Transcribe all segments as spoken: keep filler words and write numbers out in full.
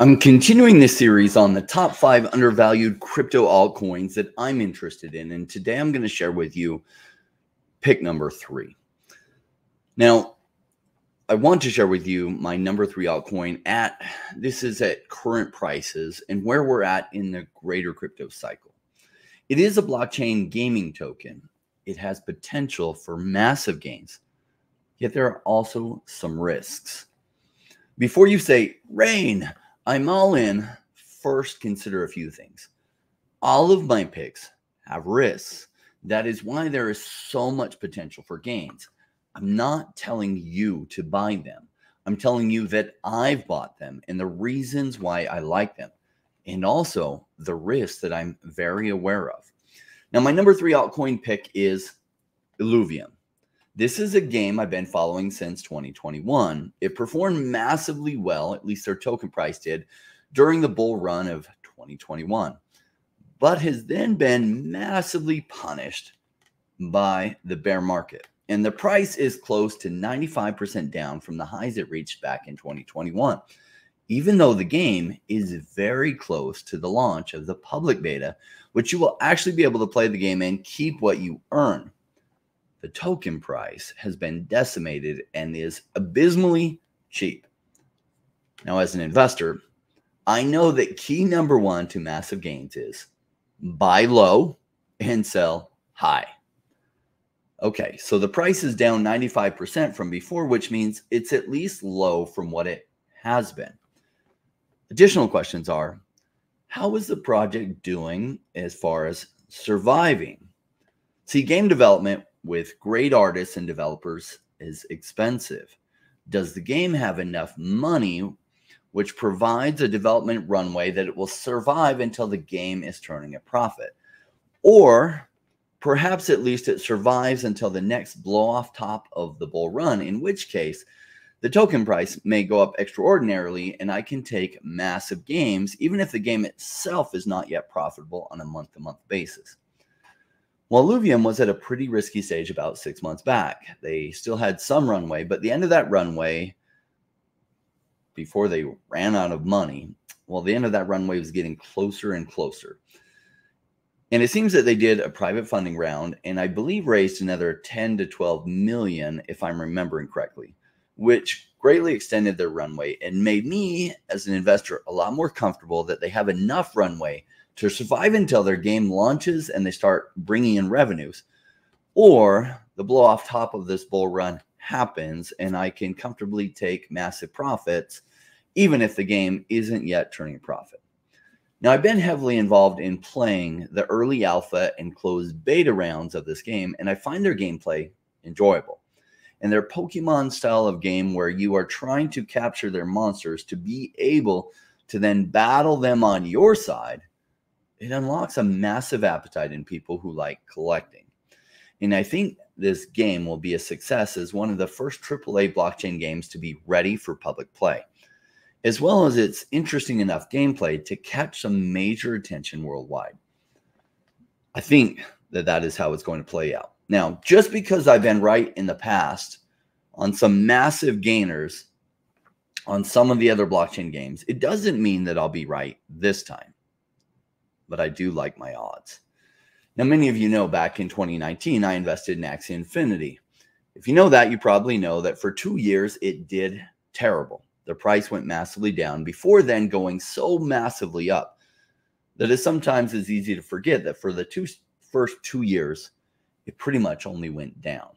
I'm continuing this series on the top five undervalued crypto altcoins that I'm interested in. And today I'm going to share with you pick number three. Now, I want to share with you my number three altcoin at, this is at current prices and where we're at in the greater crypto cycle. It is a blockchain gaming token. It has potential for massive gains, yet there are also some risks. Before you say, Rain, I'm all in, first consider a few things. All of my picks have risks. That is why there is so much potential for gains. I'm not telling you to buy them. I'm telling you that I've bought them and the reasons why I like them, and also the risks that I'm very aware of. Now, my number three altcoin pick is Illuvium. This is a game I've been following since twenty twenty-one. It performed massively well, at least their token price did, during the bull run of twenty twenty-one, but has then been massively punished by the bear market. And the price is close to ninety-five percent down from the highs it reached back in twenty twenty-one, even though the game is very close to the launch of the public beta, which you will actually be able to play the game and keep what you earn. The token price has been decimated and is abysmally cheap. Now, as an investor, I know that key number one to massive gains is buy low and sell high. Okay, so the price is down ninety-five percent from before, which means it's at least low from what it has been. Additional questions are, how is the project doing as far as surviving? See, game development with great artists and developers is expensive. Does the game have enough money, which provides a development runway that it will survive until the game is turning a profit? Or perhaps at least it survives until the next blow off top of the bull run, in which case the token price may go up extraordinarily and I can take massive gains, even if the game itself is not yet profitable on a month-to-month basis. Well, Illuvium was at a pretty risky stage about six months back. They still had some runway, but the end of that runway, before they ran out of money, well, the end of that runway was getting closer and closer. And it seems that they did a private funding round, and I believe raised another ten to twelve million, if I'm remembering correctly, which greatly extended their runway and made me, as an investor, a lot more comfortable that they have enough runway to survive until their game launches and they start bringing in revenues, or the blow off top of this bull run happens and I can comfortably take massive profits, even if the game isn't yet turning a profit. Now, I've been heavily involved in playing the early alpha and closed beta rounds of this game, and I find their gameplay enjoyable. And their Pokemon style of game where you are trying to capture their monsters to be able to then battle them on your side, it unlocks a massive appetite in people who like collecting. And I think this game will be a success as one of the first triple A blockchain games to be ready for public play, as well as its interesting enough gameplay to catch some major attention worldwide. I think that that is how it's going to play out. Now, just because I've been right in the past on some massive gainers on some of the other blockchain games, it doesn't mean that I'll be right this time. But I do like my odds. Now, many of you know back in twenty nineteen, I invested in Axie Infinity. If you know that, you probably know that for two years, it did terrible. The price went massively down before then going so massively up that it sometimes is easy to forget that for the two, first two years, it pretty much only went down.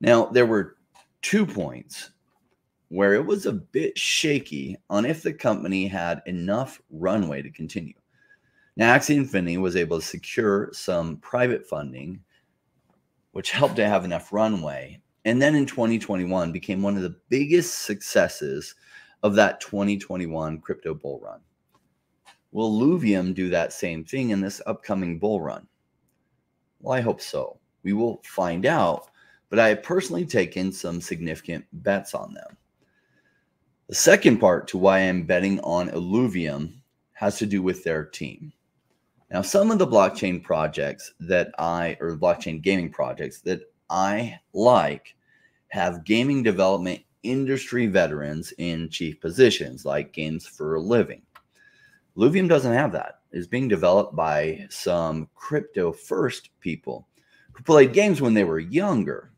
Now, there were two points where it was a bit shaky on if the company had enough runway to continue. Now, Axie Infinity was able to secure some private funding, which helped to have enough runway. And then in twenty twenty-one became one of the biggest successes of that twenty twenty-one crypto bull run. Will Illuvium do that same thing in this upcoming bull run? Well, I hope so. We will find out, but I have personally taken some significant bets on them. The second part to why I'm betting on Illuvium has to do with their team. Now, some of the blockchain projects that I, or blockchain gaming projects that I like, have gaming development industry veterans in chief positions, like Games for a Living. Illuvium doesn't have that. It's being developed by some crypto-first people who played games when they were younger.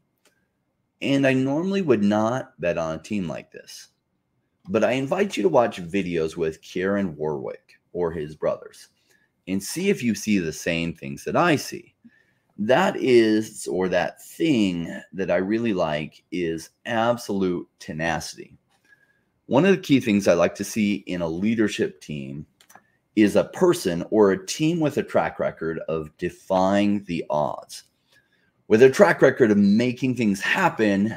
And I normally would not bet on a team like this. But I invite you to watch videos with Kieran Warwick or his brothers and see if you see the same things that I see. That is, or that thing that I really like is absolute tenacity. One of the key things I like to see in a leadership team is a person or a team with a track record of defying the odds, with a track record of making things happen,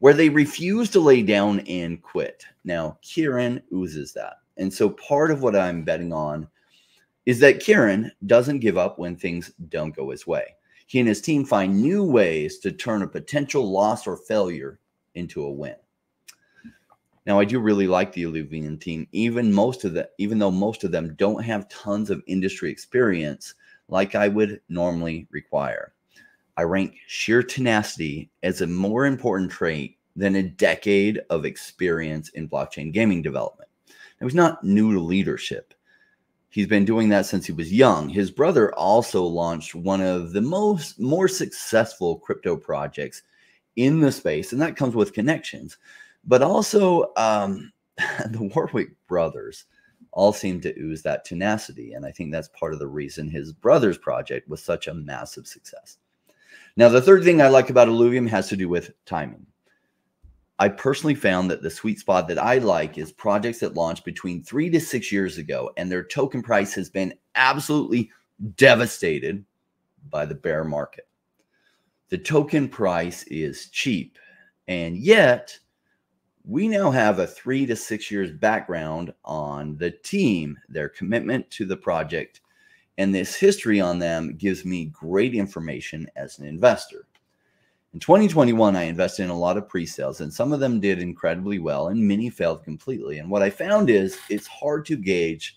where they refuse to lay down and quit. Now, Kieran oozes that. And so part of what I'm betting on is that Kieran doesn't give up when things don't go his way. He and his team find new ways to turn a potential loss or failure into a win. Now, I do really like the Illuvium team, even most of the, even though most of them don't have tons of industry experience like I would normally require. I rank sheer tenacity as a more important trait than a decade of experience in blockchain gaming development. Now, he's not new to leadership. He's been doing that since he was young. His brother also launched one of the most more successful crypto projects in the space, and that comes with connections. But also, um, the Warwick brothers all seem to ooze that tenacity, and I think that's part of the reason his brother's project was such a massive success. Now, the third thing I like about Illuvium has to do with timing. I personally found that the sweet spot that I like is projects that launched between three to six years ago, and their token price has been absolutely devastated by the bear market. The token price is cheap, and yet we now have a three to six years background on the team, their commitment to the project, and this history on them gives me great information as an investor. In twenty twenty-one, I invested in a lot of pre-sales, and some of them did incredibly well and many failed completely. And what I found is it's hard to gauge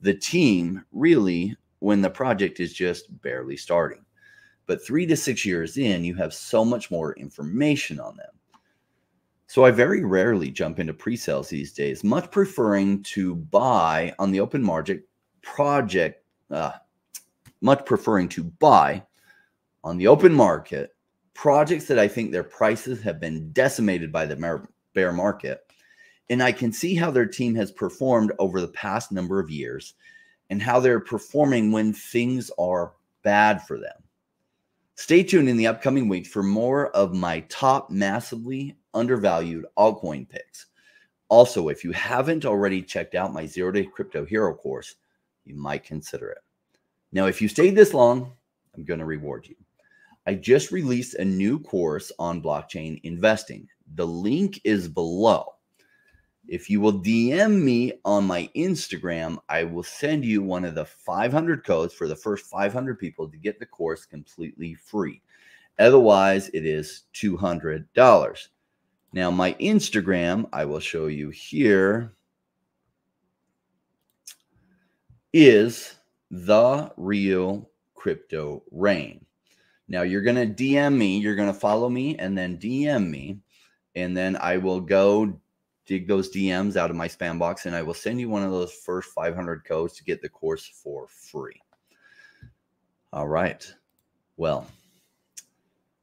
the team really when the project is just barely starting. But three to six years in, you have so much more information on them. So I very rarely jump into pre-sales these days, much preferring to buy on the open market project, uh, much preferring to buy on the open market projects that I think their prices have been decimated by the bear market, and I can see how their team has performed over the past number of years and how they're performing when things are bad for them. Stay tuned in the upcoming weeks for more of my top massively undervalued altcoin picks. Also, if you haven't already checked out my Zero Day Crypto Hero course, you might consider it. Now, if you stayed this long, I'm going to reward you. I just released a new course on blockchain investing. The link is below. If you will D M me on my Instagram, I will send you one of the five hundred codes for the first five hundred people to get the course completely free. Otherwise, it is two hundred dollars. Now, my Instagram, I will show you here, is The Real Crypto Rain. Now, you're going to D M me, you're going to follow me, and then D M me, and then I will go dig those D Ms out of my spam box, and I will send you one of those first five hundred codes to get the course for free. All right. Well,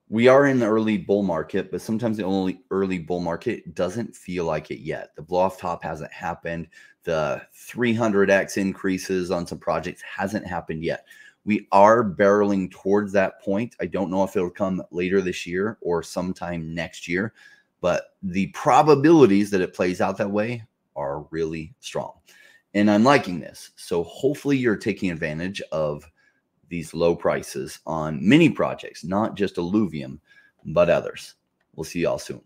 we are in the early bull market, but sometimes the only early bull market doesn't feel like it yet. The blow-off top hasn't happened. The three hundred X increases on some projects hasn't happened yet. We are barreling towards that point. I don't know if it'll come later this year or sometime next year, but the probabilities that it plays out that way are really strong. And I'm liking this. So hopefully you're taking advantage of these low prices on many projects, not just Illuvium, but others. We'll see y'all soon.